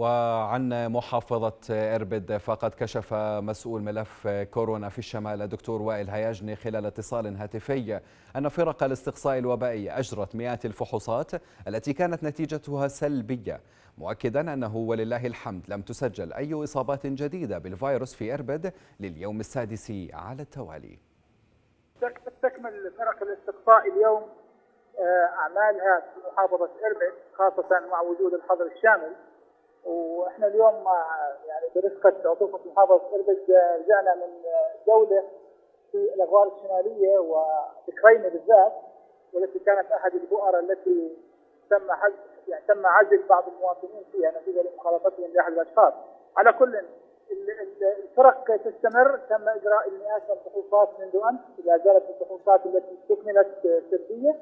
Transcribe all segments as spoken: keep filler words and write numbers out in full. وعن محافظة إربد فقد كشف مسؤول ملف كورونا في الشمال الدكتور وائل هياجنة خلال اتصال هاتفي أن فرق الاستقصاء الوبائي أجرت مئات الفحوصات التي كانت نتيجتها سلبية، مؤكدا أنه ولله الحمد لم تسجل أي إصابات جديدة بالفيروس في إربد لليوم السادس على التوالي. تكمل فرق الاستقصاء اليوم أعمالها في محافظة إربد خاصة مع وجود الحظر الشامل، واحنا اليوم يعني برفقه عطوفه محافظه إربد رجعنا من جوله في الاغوار الشماليه وبكريمه بالذات، والتي كانت احد البؤر التي تم حجز يعني تم عزل بعض المواطنين فيها نتيجه لمخالطتهم لاحد الاشخاص. على كل الفرق تستمر، تم اجراء المئات من الفحوصات منذ امس، لا زالت الفحوصات التي استكملت سلبيه،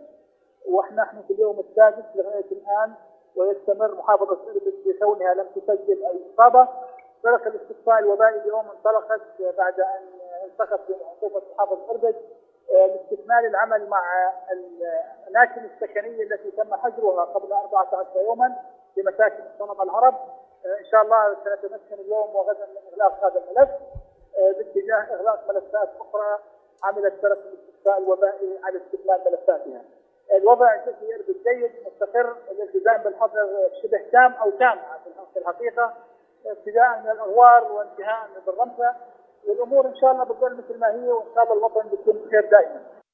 واحنا احنا في اليوم السادس لغايه الان ويستمر محافظة إربد بكونها لم تسجل أي إصابة. فرق الاستقصاء الوبائي اليوم انطلقت بعد أن انسقت بمحافظة محافظة إربد لاستكمال العمل مع الأماكن السكنية التي تم حجرها قبل أربعة عشر يوما لمساكن الصنم العرب. إن شاء الله سنتمكن اليوم وغدا من إغلاق هذا الملف باتجاه إغلاق ملفات أخرى عملت فرق الاستقصاء الوبائي على استكمال ملفاتها. الوضع في إربد جيد مستقر، الالتزام بالحظر شبه تام او تام في الحقيقه، ابتداء من الاغوار وانتهاء بالرمسه، والامور ان شاء الله بتظل مثل ما هي، وان شاء الله الوطن بيكون بخير دائما.